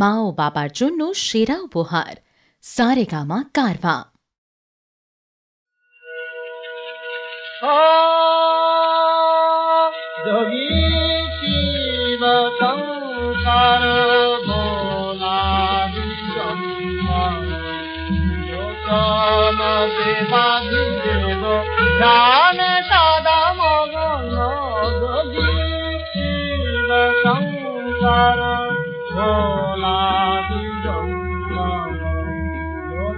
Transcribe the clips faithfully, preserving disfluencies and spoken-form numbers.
মা ও বাবার জন্য সেরা উপহার সারেগামা কারভা।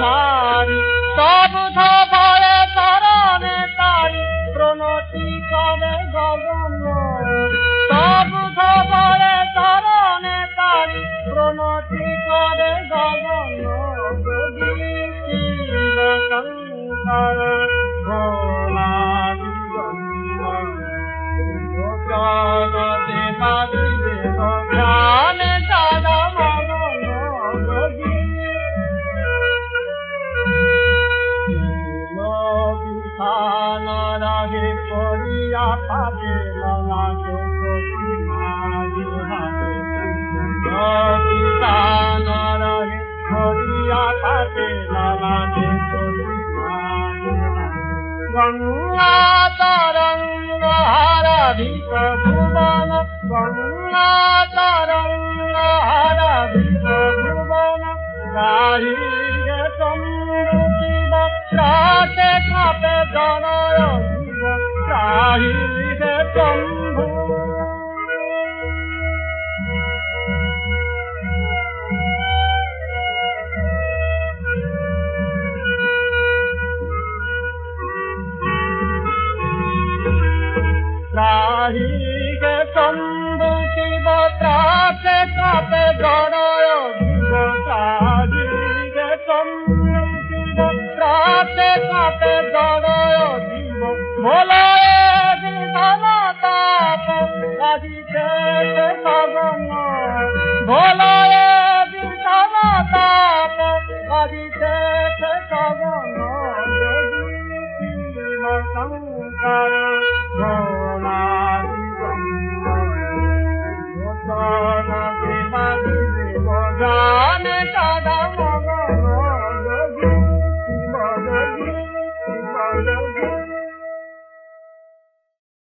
ধারি সবুধ ফলে চরণে তারি প্রণতি করে গগন সবুধ ফলে চরণে তারি প্রণতি করে গগন যোগী শিব শঙ্কর ভোলাদি জগতে মাধি দেব ধ্যান সদা গঙ্গা তরঙ্গ হারাধিক ভুবন গঙ্গা তরঙ্গ হারাধিক ভুবন গাহি গে সমৃদ্ধ রাতে খাপে জনয় গাহি গে শম্ভু হে শম্ভু শিব ত্রাসে কাপে জড়য় জীব সাহি হে শম্ভু শিব ত্রাসে কাপে জড়য় জীব ভোলায় জীবন তাপ কাঁদিতে সগন ভোলায় জীবন তাপ কাঁদিতে সগন শিব শঙ্কর ভোলায় Thank you.